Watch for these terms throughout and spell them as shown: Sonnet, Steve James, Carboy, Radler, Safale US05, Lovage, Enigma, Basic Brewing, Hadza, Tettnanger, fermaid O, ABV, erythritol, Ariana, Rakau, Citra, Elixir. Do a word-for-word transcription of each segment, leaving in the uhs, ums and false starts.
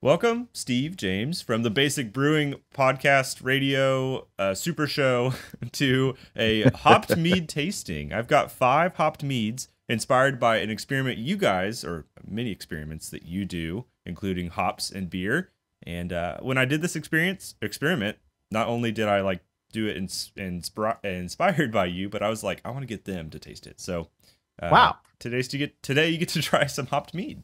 Welcome, Steve James, from the Basic Brewing podcast, radio, uh, super show, to a hopped mead tasting. I've got five hopped meads inspired by an experiment you guys, or many experiments that you do, including hops and beer. And uh, when I did this experience experiment, not only did I like do it in, in, inspired by you, but I was like, I want to get them to taste it. So uh, wow, today's to get today you get to try some hopped mead.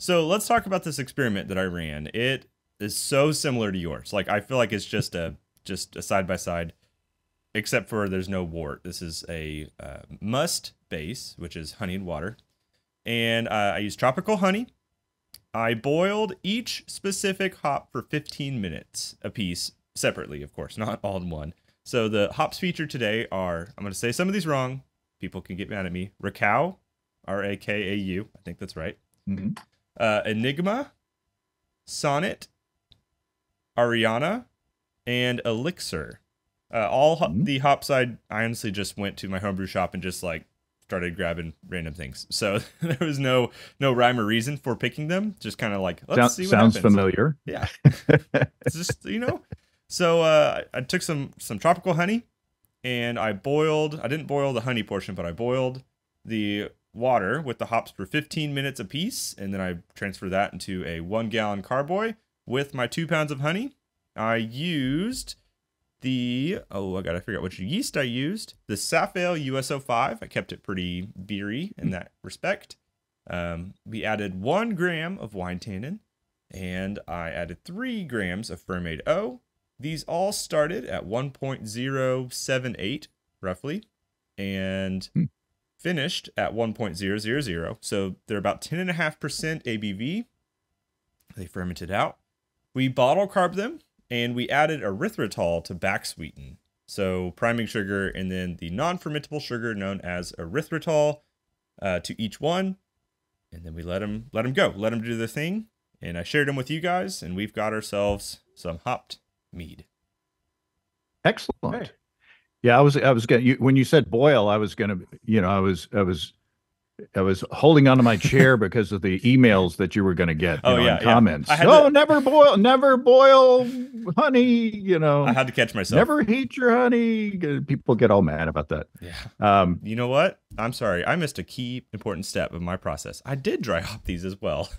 So let's talk about this experiment that I ran. It is so similar to yours. Like, I feel like it's just a just a side by side, except for there's no wort. This is a uh, must base, which is honey and water, and uh, I use tropical honey. I boiled each specific hop for fifteen minutes apiece, separately, of course, not all in one. So the hops featured today are, I'm going to say some of these wrong. People can get mad at me. Rakau, R A K A U. I think that's right. Mm-hmm. Uh, Enigma, Sonnet, Ariana, and Elixir. Uh, all ho the hops I, I honestly just went to my homebrew shop and just like started grabbing random things. So there was no no rhyme or reason for picking them. Just kind of like, let's Sound, see what sounds happens. Familiar. Yeah. It's just, you know. So uh, I took some some tropical honey and I boiled. I didn't boil the honey portion, but I boiled the water with the hops for fifteen minutes apiece, and then I transfer that into a one gallon carboy with my two pounds of honey. I used the, oh, I gotta figure out which yeast I used, the Safale U S oh five. I kept it pretty beery in that respect. Um, we added one gram of wine tannin, and I added three grams of fermaid O. These all started at one point zero seven eight, roughly, and hmm. finished at one point zero zero zero, so they're about ten point five percent A B V. They fermented out. We bottle carb them, and we added erythritol to back sweeten. So priming sugar and then the non-fermentable sugar known as erythritol uh, to each one, and then we let them, let them go, let them do their thing, and I shared them with you guys, and we've got ourselves some hopped mead. Excellent. Okay. Yeah, I was, I was gonna, you, when you said boil, I was gonna, you know, I was, I was, I was holding onto my chair because of the emails that you were gonna get. Oh, know, yeah, yeah, comments. Oh, to... never boil, never boil honey. You know, I had to catch myself. Never heat your honey. People get all mad about that. Yeah. Um, you know what? I'm sorry, I missed a key important step of my process. I did dry hop these as well.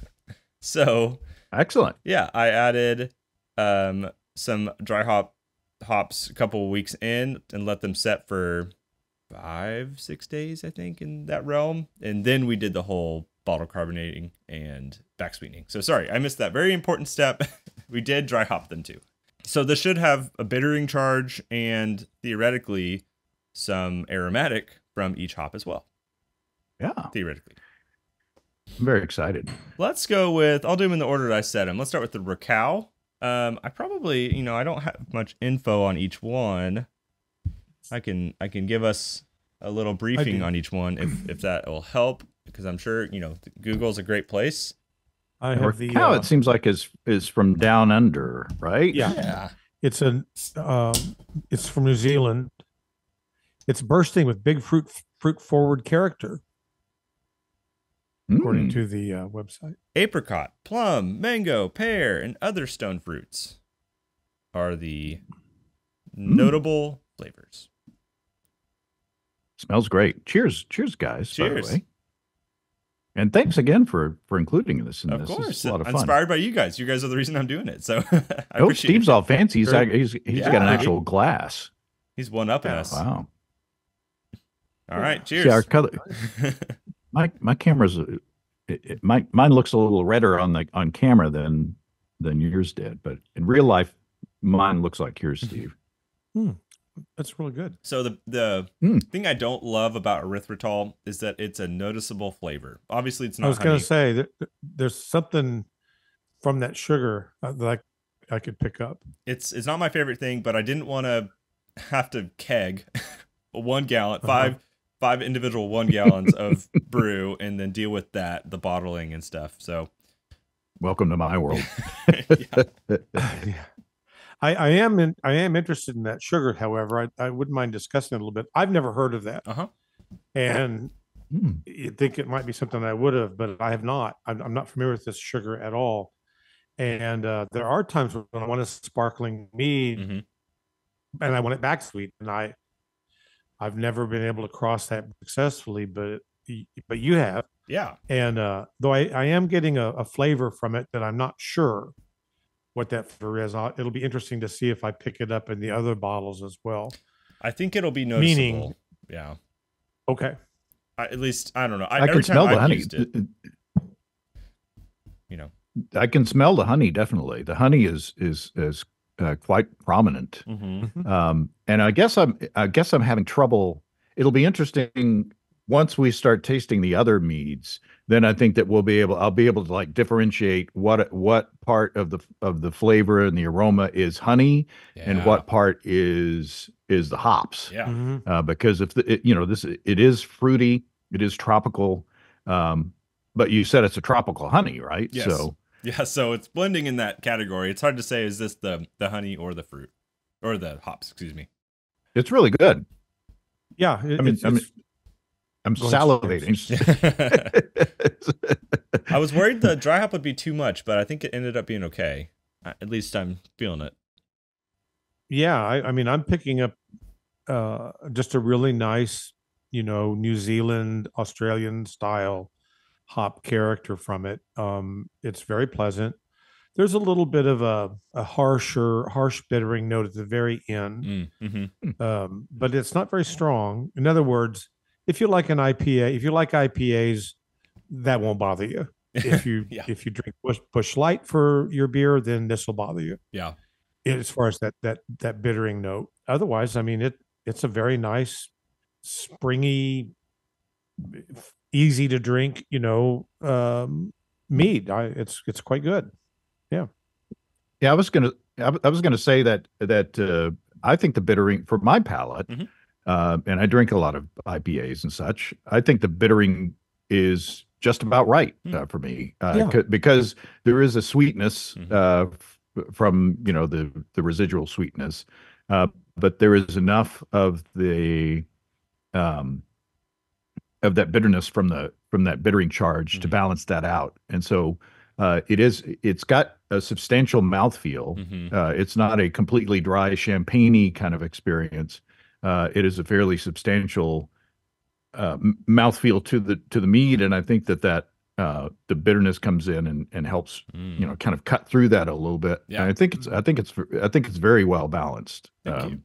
So excellent. Yeah, I added um, some dry hop hops a couple of weeks in and let them set for five six days, I think, in that realm, and then we did the whole bottle carbonating and back sweetening. So sorry, I missed that very important step. We did dry hop them too, so this should have a bittering charge and theoretically some aromatic from each hop as well. Yeah, theoretically. I'm very excited. Let's go with, I'll do them in the order that I set them. Let's start with the Rakau. Um, I probably, you know, I don't have much info on each one. I can, I can give us a little briefing on each one if, if that will help, because I'm sure, you know, Google's a great place. I have the, Rakau, uh, it seems like is, is from down under, right? Yeah. Yeah. It's a, uh, it's from New Zealand. It's bursting with big fruit, fruit forward character, according mm. to the uh, website. Apricot, plum, mango, pear, and other stone fruits are the mm. notable flavors. Smells great. Cheers. Cheers, guys. Cheers. By the way. And thanks again for, for including this. In of this. course. This is a lot of fun. Inspired by you guys. You guys are the reason I'm doing it. So I hope Steve's it. all fancy. He's, sure. he's, he's yeah. got an actual glass. He's one up yeah. us. Wow. All right. Cheers. See, our color. My my camera's it, it, my mine looks a little redder on the on camera than than yours did, but in real life, mine looks like yours, Steve. Hmm, that's really good. So the the mm. thing I don't love about erythritol is that it's a noticeable flavor. Obviously, it's not. I was going to say that there's something from that sugar that I, I could pick up. It's it's not my favorite thing, but I didn't want to have to keg one gallon uh-huh. five. Five individual one gallons of brew and then deal with that, the bottling and stuff. So welcome to my world. yeah. Yeah. I, I am in, I am interested in that sugar. However, I, I wouldn't mind discussing it a little bit. I've never heard of that. Uh-huh. And mm. you think it might be something I would have, but I have not. I'm, I'm not familiar with this sugar at all. And uh, there are times when I want a sparkling mead, mm-hmm. and I want it back sweet, and I, I've never been able to cross that successfully, but but you have, yeah. And uh, though I, I am getting a, a flavor from it that I'm not sure what that flavor is. I'll, it'll be interesting to see if I pick it up in the other bottles as well. I think it'll be noticeable. Meaning, yeah. Okay. I, at least I don't know. I, I every can time smell I've the honey. Used it, you know. I can smell the honey, definitely. The honey is is is uh, quite prominent, mm-hmm. um, and I guess I'm I guess I'm having trouble. It'll be interesting once we start tasting the other meads. Then I think that we'll be able I'll be able to like differentiate what what part of the of the flavor and the aroma is honey, yeah. and what part is is the hops. Yeah, mm-hmm. uh, because if the, it, you know this it is fruity, it is tropical, um, but you said it's a tropical honey, right? Yes. So. Yeah, so it's blending in that category. It's hard to say, is this the the honey or the fruit or the hops? Excuse me. It's really good. Yeah, it, I mean, I mean I'm salivating. I was worried the dry hop would be too much, but I think it ended up being okay. At least I'm feeling it. Yeah, I, I mean, I'm picking up uh, just a really nice, you know, New Zealand, Australian style hop character from it. Um it's very pleasant. There's a little bit of a, a harsher harsh bittering note at the very end, mm, mm-hmm. um but it's not very strong. In other words, if you like an I P A, if you like I P As, that won't bother you. If you yeah. if you drink Bush, Bush Light for your beer, then this will bother you, yeah, as far as that that that bittering note. Otherwise, I mean, it it's a very nice springy, easy to drink, you know, um, mead. I, it's it's quite good. Yeah, yeah. I was gonna I was gonna say that that uh, I think the bittering for my palate, mm-hmm. uh, and I drink a lot of I P As and such. I think the bittering is just about right mm-hmm. uh, for me uh, yeah. because there is a sweetness mm-hmm. uh, f from you know the the residual sweetness, uh, but there is enough of the um, of that bitterness from the from that bittering charge mm-hmm. to balance that out. And so uh it is it's got a substantial mouthfeel. Mm-hmm. Uh it's not a completely dry champagne-y kind of experience. Uh it is a fairly substantial uh mouthfeel to the to the mead, and I think that that uh the bitterness comes in and and helps mm. you know kind of cut through that a little bit. Yeah. And I think it's I think it's I think it's very well balanced. Thank um, you.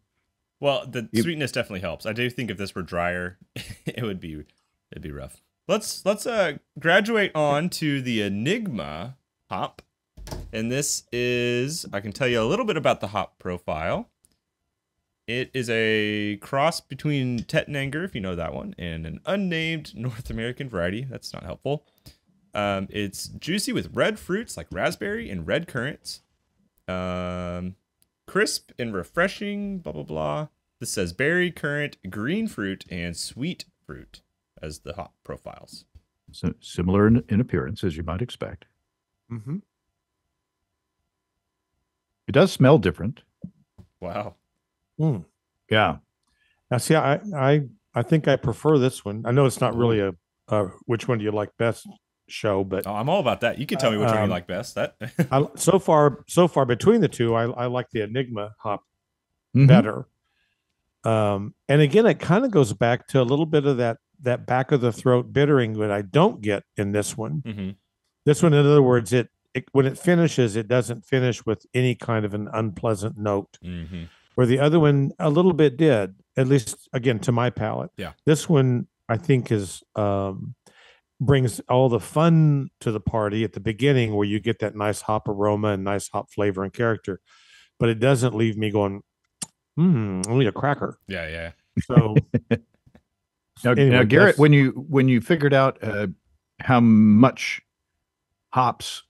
Well, the it, sweetness definitely helps. I do think if this were drier it would be It'd be rough. Let's let's uh, graduate on to the Enigma hop, and this is I can tell you a little bit about the hop profile. It is a cross between Tettnanger, if you know that one, and an unnamed North American variety. That's not helpful. Um, it's juicy with red fruits like raspberry and red currants, um, crisp and refreshing. Blah blah blah. This says berry, currant, green fruit, and sweet fruit as the hop profiles. So similar in, in appearance, as you might expect. Mm-hmm. It does smell different. Wow. Mm. Yeah. Now, see, I, I, I think I prefer this one. I know it's not really a, a which one do you like best show, but oh, I'm all about that. You can tell me which um, one you like best. That I, so far, so far between the two, I, I like the Enigma hop mm-hmm. better. Um, and again, it kind of goes back to a little bit of that that back of the throat bittering that I don't get in this one. Mm-hmm. This one, in other words, it, it when it finishes, it doesn't finish with any kind of an unpleasant note. Mm-hmm. Where the other one a little bit did, at least again to my palate. Yeah. This one I think is um, brings all the fun to the party at the beginning, where you get that nice hop aroma and nice hop flavor and character, but it doesn't leave me going, "Hmm, I need a cracker." Yeah, yeah. So. Now, anyway, now Garrett, when you when you figured out uh, how much hops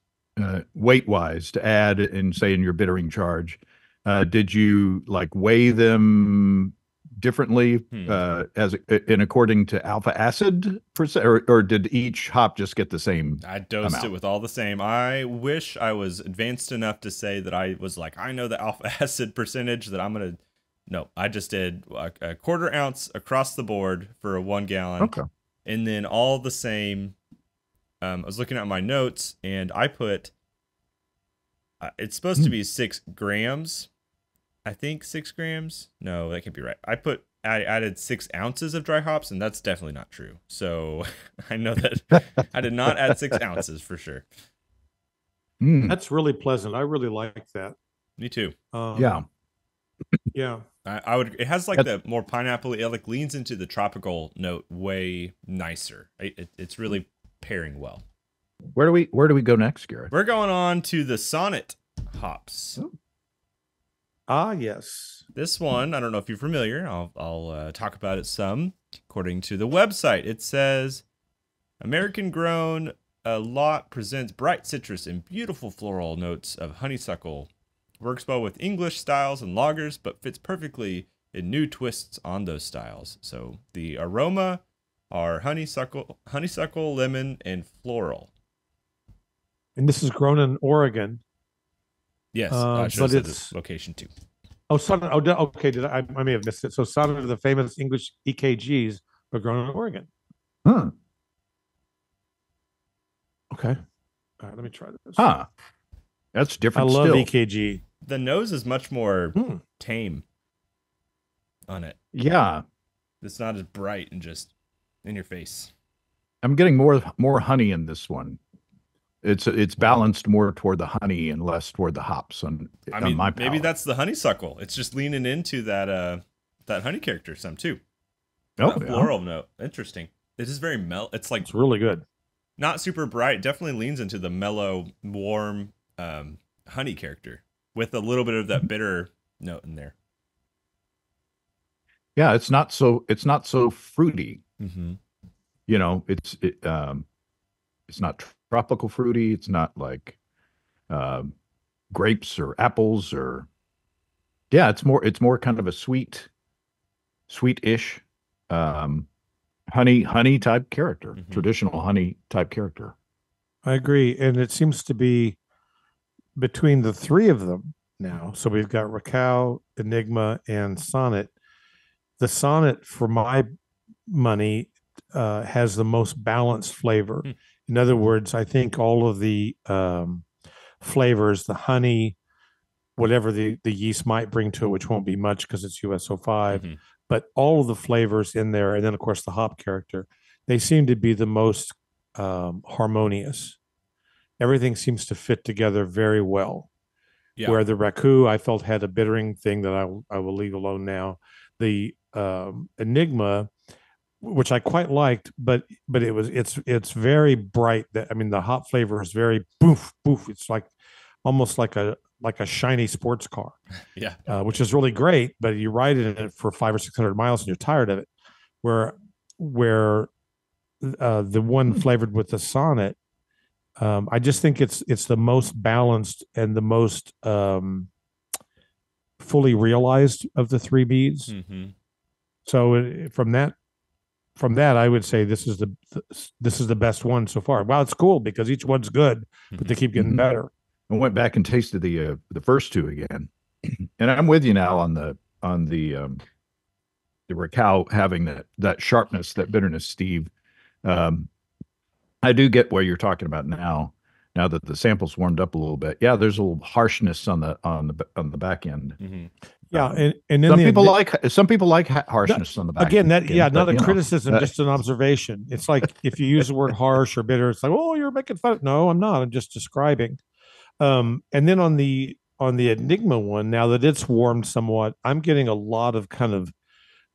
uh, weight wise to add in, say, in your bittering charge, uh, did you like weigh them differently hmm. uh, as in according to alpha acid percent, or, or did each hop just get the same? I dosed amount? It with all the same. I wish I was advanced enough to say that I was like, I know the alpha acid percentage that I'm gonna. No, I just did a, a quarter ounce across the board for a one gallon. Okay. And then all the same, um, I was looking at my notes and I put Uh, it's supposed to be six grams. I think six grams. No, that can't be right. I put I added six ounces of dry hops, and that's definitely not true. So I know that I did not add six ounces for sure. Mm. That's really pleasant. I really like that. Me too. Um, yeah. Yeah. I, I would. It has like that's, the more pineapple. It like leans into the tropical note way nicer. It, it, it's really pairing well. Where do we Where do we go next, Garrett? We're going on to the Sonnet hops. Oh. Ah, yes. This one, I don't know if you're familiar. I'll, I'll uh, talk about it some. According to the website, it says, American grown a lot presents bright citrus and beautiful floral notes of honeysuckle. Works well with English styles and lagers, but fits perfectly in new twists on those styles. So the aroma are honeysuckle, honeysuckle, lemon, and floral. And this is grown in Oregon. Yes, um, I should have said this location too. Oh, son, oh, okay. Did I? I may have missed it. So, some of the famous English E K Gs were grown in Oregon. Huh. Okay. All right. Let me try this. Ah, that's different. I love still. E K G. The nose is much more mm. tame on it. Yeah, it's not as bright and just in your face. I'm getting more more honey in this one. It's it's balanced more toward the honey and less toward the hops. On, I mean, on my palate. Maybe that's the honeysuckle. It's just leaning into that uh that honey character some too. Oh, that yeah. floral note, interesting. It is very mellow. It's like it's really good. Not super bright. Definitely leans into the mellow, warm um, honey character with a little bit of that bitter note in there. Yeah, it's not so it's not so fruity. Mm-hmm. You know, it's it, um, it's not. Tropical fruity. It's not like uh, grapes or apples or yeah. It's more. It's more kind of a sweet, sweet-ish, um, honey, honey type character. Mm-hmm. Traditional honey type character. I agree, and it seems to be between the three of them now. So we've got Rakau, Enigma, and Sonnet. The Sonnet, for my money, uh, has the most balanced flavor. Mm. In other words, I think all of the um, flavors, the honey, whatever the, the yeast might bring to it, which won't be much because it's U S oh five, mm-hmm. but all of the flavors in there, and then, of course, the hop character, they seem to be the most um, harmonious. Everything seems to fit together very well. Yeah. Where the Rakau, I felt, had a bittering thing that I, I will leave alone now. The um, Enigma, which I quite liked, but but it was it's it's very bright. That I mean, the hop flavor is very boof boof. It's like almost like a like a shiny sports car, yeah. Uh, which is really great, but you ride in it for five or six hundred miles and you're tired of it. Where where uh, the one flavored with the Sonnet, um, I just think it's it's the most balanced and the most um, fully realized of the three beads. Mm-hmm. So it, from that. From that, I would say this is the this is the best one so far. Wow, it's cool because each one's good, but they keep getting better. I went back and tasted the uh, the first two again, and I'm with you now on the on the um, the Rakau having that that sharpness, that bitterness. Steve, um, I do get what you're talking about now. Now that the sample's warmed up a little bit, yeah, there's a little harshness on the on the on the back end. Mm-hmm. Yeah, and, and then some the, people like some people like harshness that, on the back again. That end, yeah, not but, a criticism, know. Just an observation. It's like if you use the word harsh or bitter, it's like, oh, you're making fun. No, I'm not. I'm just describing. Um, and then on the on the Enigma one, now that it's warmed somewhat, I'm getting a lot of kind of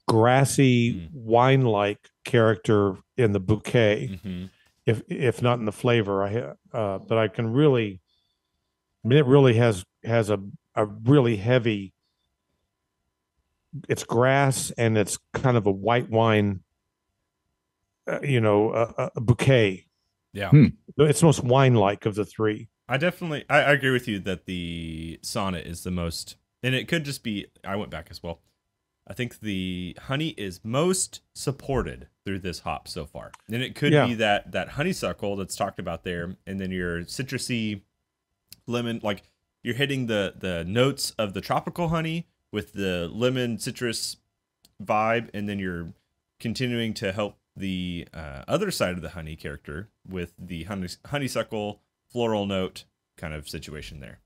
grassy mm. wine-like character in the bouquet, mm-hmm. if if not in the flavor. I uh, but I can really, I mean, it really has has a a really heavy. It's grass and it's kind of a white wine, uh, you know, a, a bouquet. Yeah. Hmm. It's most wine-like of the three. I definitely, I, I agree with you that the Sonnet is the most, and it could just be, I went back as well. I think the honey is most supported through this hop so far. And it could yeah. be that, that honeysuckle that's talked about there. And then your citrusy lemon, like you're hitting the, the notes of the tropical honey with the lemon citrus vibe, and then you're continuing to help the uh, other side of the honey character with the honey, honeysuckle floral note kind of situation there.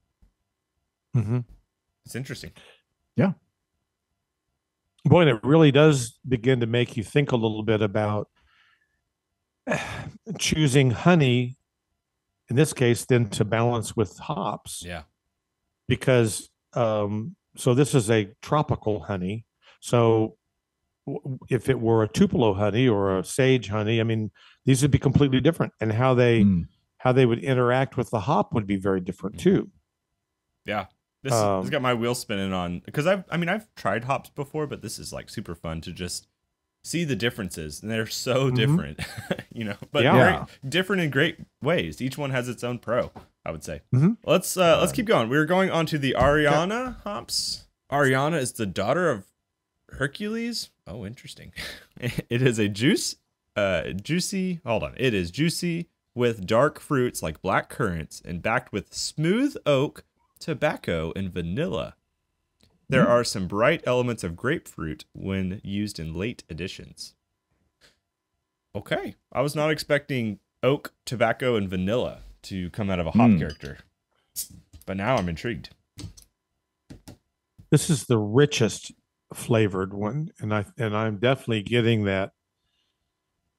Mm-hmm. It's interesting. Yeah. Boy, and it really does begin to make you think a little bit about choosing honey, in this case, then to balance with hops. Yeah. Because, um, so this is a tropical honey. So w- if it were a Tupelo honey or a sage honey, I mean, these would be completely different. And how they mm. how they would interact with the hop would be very different, too. Yeah. This has um, got my wheel spinning on, because I've, I mean, I've tried hops before, but this is like super fun to just see the differences, and they're so mm-hmm. different, you know, but yeah. very different in great ways. Each one has its own pro, I would say. Mm-hmm. Let's, uh, um, let's keep going. We're going on to the Ariana yeah. hops. Ariana is the daughter of Hercules. Oh, interesting. It is a juice, uh, juicy, hold on. It is juicy with dark fruits like black currants and backed with smooth oak, tobacco, and vanilla. There are some bright elements of grapefruit when used in late editions. Okay. I was not expecting oak, tobacco, and vanilla to come out of a hop mm. character, but now I'm intrigued. This is the richest flavored one, and I and I'm definitely getting that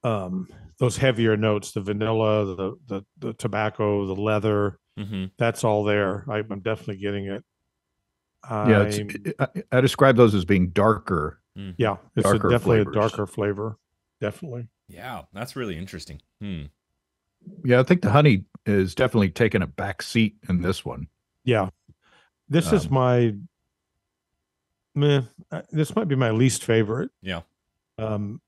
um those heavier notes, the vanilla, the the, the tobacco, the leather. Mm-hmm. That's all there. I, I'm definitely getting it. I'm... Yeah, it's, it, I, I describe those as being darker. Mm. Yeah, it's darker a, definitely flavors. a darker flavor. Definitely. Yeah, that's really interesting. Hmm. Yeah, I think the honey is definitely taking a back seat in this one. Yeah, this um, is my. Meh, this might be my least favorite. Yeah. Um,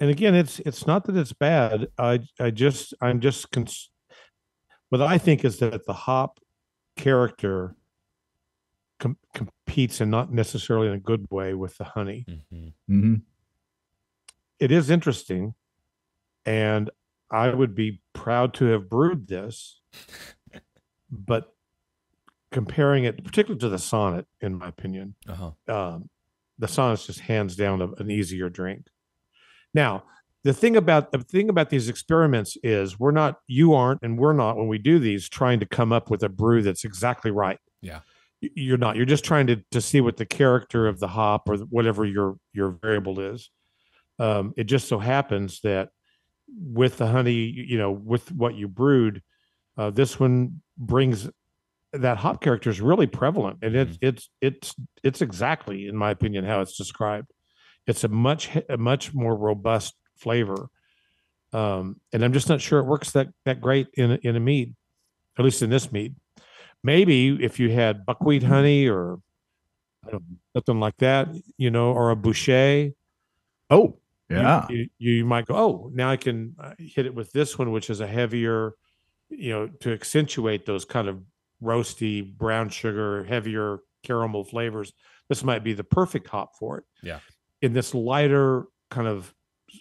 and again, it's it's not that it's bad. I I just I'm just. Cons- What I think is that the hop character com- competes, and not necessarily in a good way, with the honey. Mm-hmm. Mm-hmm. It is interesting, and I would be proud to have brewed this, but comparing it, particularly to the Sonnet, in my opinion, uh-huh. um, the Sonnet's just hands down a, an easier drink. Now, The thing about the thing about these experiments is we're not, you aren't, and we're not, when we do these, trying to come up with a brew that's exactly right. Yeah, you're not. You're just trying to to see what the character of the hop or whatever your your variable is. Um, it just so happens that with the honey, you know, with what you brewed, uh, this one brings that hop character is really prevalent, and it's mm-hmm. it's it's it's exactly, in my opinion, how it's described. It's a much a much more robust flavor, um and I'm just not sure it works that that great in in a mead, at least in this mead. Maybe if you had buckwheat honey or I don't know, something like that, you know, or a boucher, oh yeah you, you, you might go, oh, now I can hit it with this one, which is a heavier, you know, to accentuate those kind of roasty brown sugar, heavier caramel flavors. This might be the perfect hop for it. Yeah, in this lighter kind of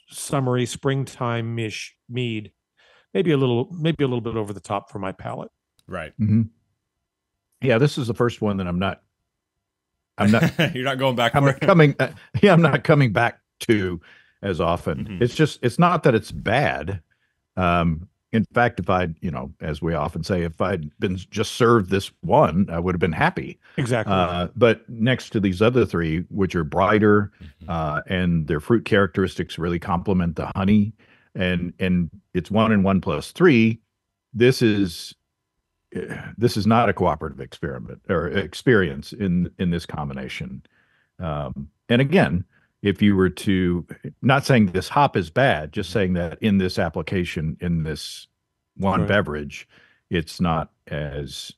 summery springtime-ish mead, maybe a little maybe a little bit over the top for my palate. Right. Mm-hmm. Yeah, this is the first one that I'm not I'm not you're not going back. I'm coming uh, yeah I'm not coming back to as often. Mm-hmm. It's just it's not that it's bad. Um in fact, if I'd, you know, as we often say, if I'd been just served this one, I would have been happy. Exactly. Uh, but next to these other three, which are brighter, mm-hmm. uh, and their fruit characteristics really complement the honey, and and it's one and one plus three. This is this is not a cooperative experiment or experience in in this combination. Um, and again, if you were to, not saying this hop is bad, just saying that in this application, in this one right. beverage, it's not as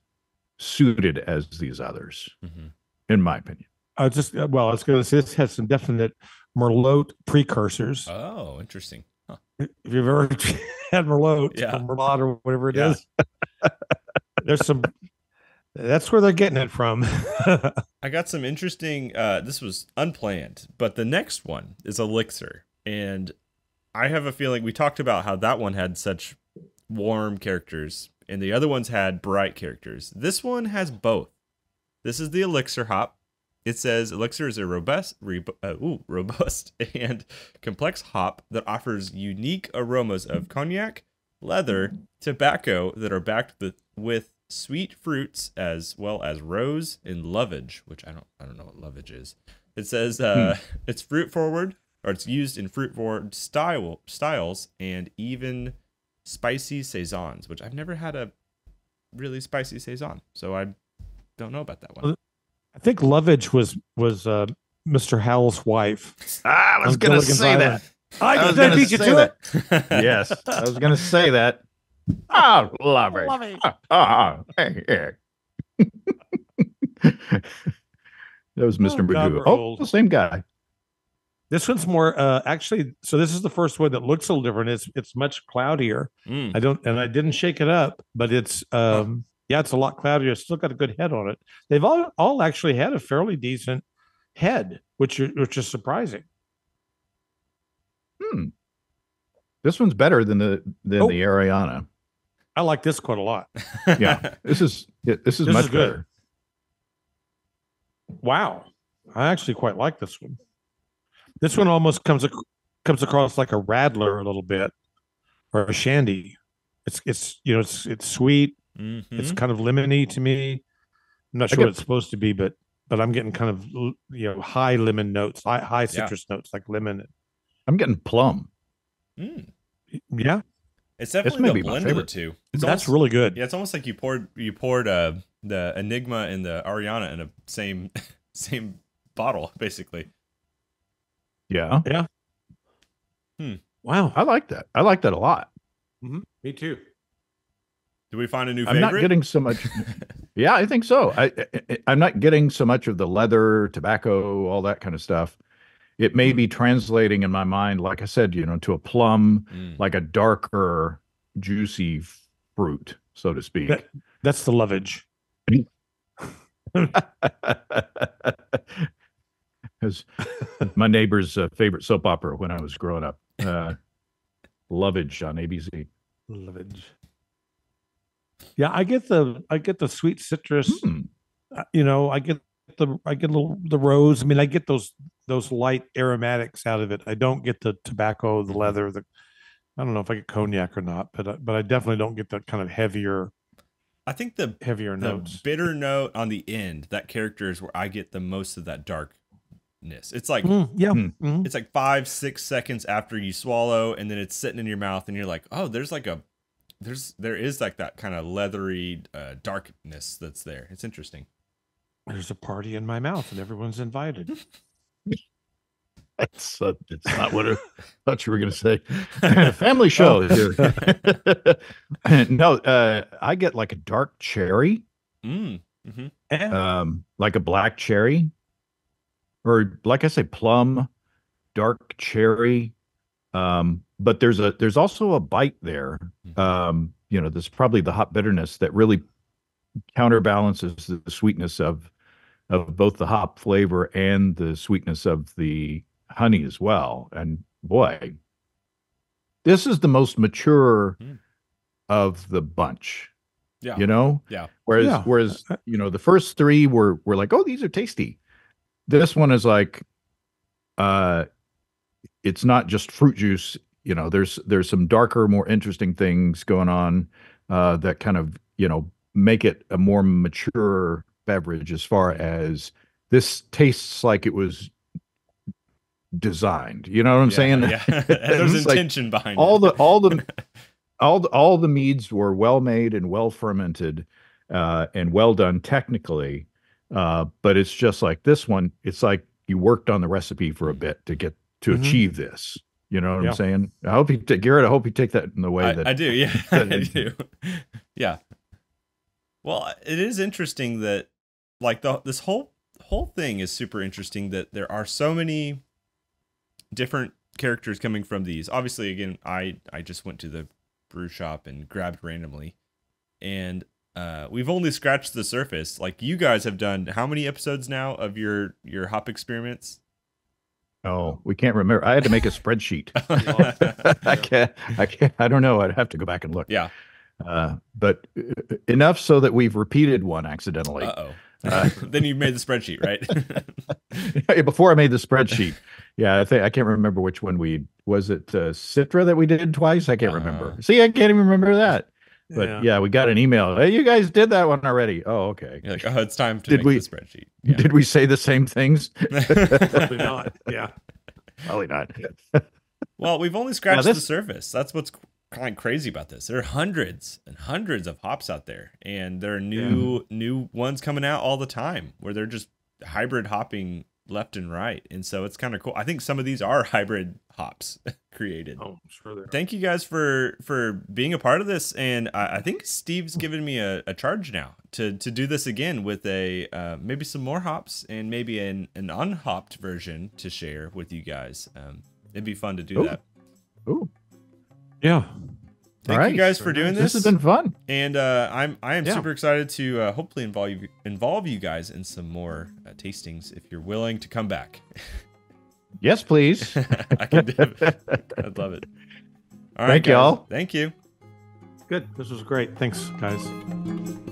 suited as these others, mm-hmm. in my opinion. I just, well, I was going to say this has some definite Merlot precursors. Oh, interesting. Huh. If you've ever had Merlot, yeah. or Merlot or whatever it yeah. is, there's some. That's where they're getting it from. I got some interesting, uh, this was unplanned, but the next one is Elixir. And I have a feeling we talked about how that one had such warm characters and the other ones had bright characters. This one has both. This is the Elixir hop. It says Elixir is a robust, re- uh, ooh, robust and complex hop that offers unique aromas of cognac, leather, tobacco that are backed with sweet fruits, as well as rose and lovage, which I don't I don't know what lovage is. It says uh, hmm. it's fruit forward, or it's used in fruit forward style styles, and even spicy saisons, which I've never had a really spicy saison, so I don't know about that one. I think lovage was was uh, Mister Howell's wife. Ah, I was gonna say that. I, I was gonna beat you to that. it. Yes, I was gonna say that. Oh, lovage. Lovage. Oh, oh, oh. Hey, hey. That was Mister Magoo. Oh, the same guy. This one's more uh, actually. So this is the first one that looks a little different. It's it's much cloudier. Mm. I don't, and I didn't shake it up, but it's um, yeah, it's a lot cloudier. It's still got a good head on it. They've all all actually had a fairly decent head, which which is surprising. Hmm. This one's better than the than oh. the Ariana. I like this quite a lot. Yeah, this is this is this much is good. better. Wow, I actually quite like this one. This one almost comes ac comes across like a Radler a little bit, or a Shandy. It's it's you know it's it's sweet. Mm-hmm. It's kind of lemony to me. I'm not sure what it's supposed to be, but but I'm getting kind of you know high lemon notes, high high citrus yeah. notes like lemon. I'm getting plum. Mm. Yeah, it's definitely the blend of the two. It's That's almost, really good. Yeah, it's almost like you poured you poured uh, the Enigma and the Ariana in the same same bottle, basically. Yeah. Yeah. Hmm. Wow. I like that. I like that a lot. Mm-hmm. Me too. Did we find a new favorite? I'm not getting so much. Yeah, I think so. I, I, I'm not getting so much of the leather, tobacco, all that kind of stuff. It may be translating in my mind, like I said, you know, to a plum, mm. like a darker, juicy fruit, so to speak. That, that's the lovage. As my neighbor's uh, favorite soap opera when I was growing up, uh, Lovage on A B C. Lovage. Yeah, I get the I get the sweet citrus. Mm. Uh, you know, I get the I get a little the rose. I mean, I get those those light aromatics out of it. I don't get the tobacco, the leather. The I don't know if I get cognac or not, but uh, but I definitely don't get that kind of heavier. I think the heavier the notes, bitter note on the end. That character is where I get the most of that dark. It's like mm, yeah, mm, it's like five, six seconds after you swallow, and then it's sitting in your mouth, and you're like, oh, there's like a, there's there is like that kind of leathery uh, darkness that's there. It's interesting. There's a party in my mouth, and everyone's invited. That's uh, it's not what I thought you were going to say. Family show. No, uh, I get like a dark cherry, mm, mm-hmm. yeah. um, like a black cherry. Or like I say, plum, dark cherry, um, but there's a there's also a bite there. Um, you know, there's probably the hop bitterness that really counterbalances the sweetness of of both the hop flavor and the sweetness of the honey as well. And boy, this is the most mature mm. of the bunch. Yeah, you know. Yeah. Whereas yeah. whereas you know the first three were were like, oh, these are tasty. This one is like, uh, it's not just fruit juice. You know, there's there's some darker, more interesting things going on uh, that kind of you know make it a more mature beverage. As far as this tastes like it was designed. You know what I'm yeah, saying? Yeah. There's intention like behind all it. the all the all the, all the meads were well made and well fermented uh, and well done technically. Uh, but it's just like this one. It's like you worked on the recipe for a bit to get to mm-hmm. achieve this. You know what yeah. I'm saying? I hope you, take, Garrett. I hope you take that in the way I, that I do. Yeah, that, I do. Yeah. Well, it is interesting that like the this whole whole thing is super interesting. That there are so many different characters coming from these. Obviously, again, I I just went to the brew shop and grabbed randomly, and. Uh, we've only scratched the surface. Like you guys have done how many episodes now of your your hop experiments? Oh, we can't remember. I had to make a spreadsheet. I can't. I can't. I don't know. I'd have to go back and look. Yeah. Uh, but enough so that we've repeated one accidentally. Uh-oh. Uh, then you made the spreadsheet, right? Before I made the spreadsheet. Yeah, I think I can't remember which one we was it. Uh, Citra that we did twice. I can't uh, remember. See, I can't even remember that. But yeah. yeah, we got an email. Hey, you guys did that one already. Oh, okay. You're like, oh, it's time to did make we, the spreadsheet. Yeah. Did we say the same things? Probably not. Yeah. Probably not. Well, we've only scratched this, the surface. That's what's kind of crazy about this. There are hundreds and hundreds of hops out there, and there are new yeah. new ones coming out all the time where they're just hybrid hopping left and right. And so it's kind of cool. I think some of these are hybrid hops created. Oh, I'm sure they are. Thank you guys for for being a part of this. And I, I think Steve's given me a, a charge now to to do this again with a uh, maybe some more hops and maybe an an unhopped version to share with you guys. Um, it'd be fun to do Ooh. that. Ooh, yeah. Thank right. you guys for doing this. This has been fun, and uh, I'm I am yeah. super excited to uh, hopefully involve you, involve you guys in some more uh, tastings if you're willing to come back. Yes, please. I can do it. I'd love it. All right, thank y'all. Thank you. Good. This was great. Thanks, guys.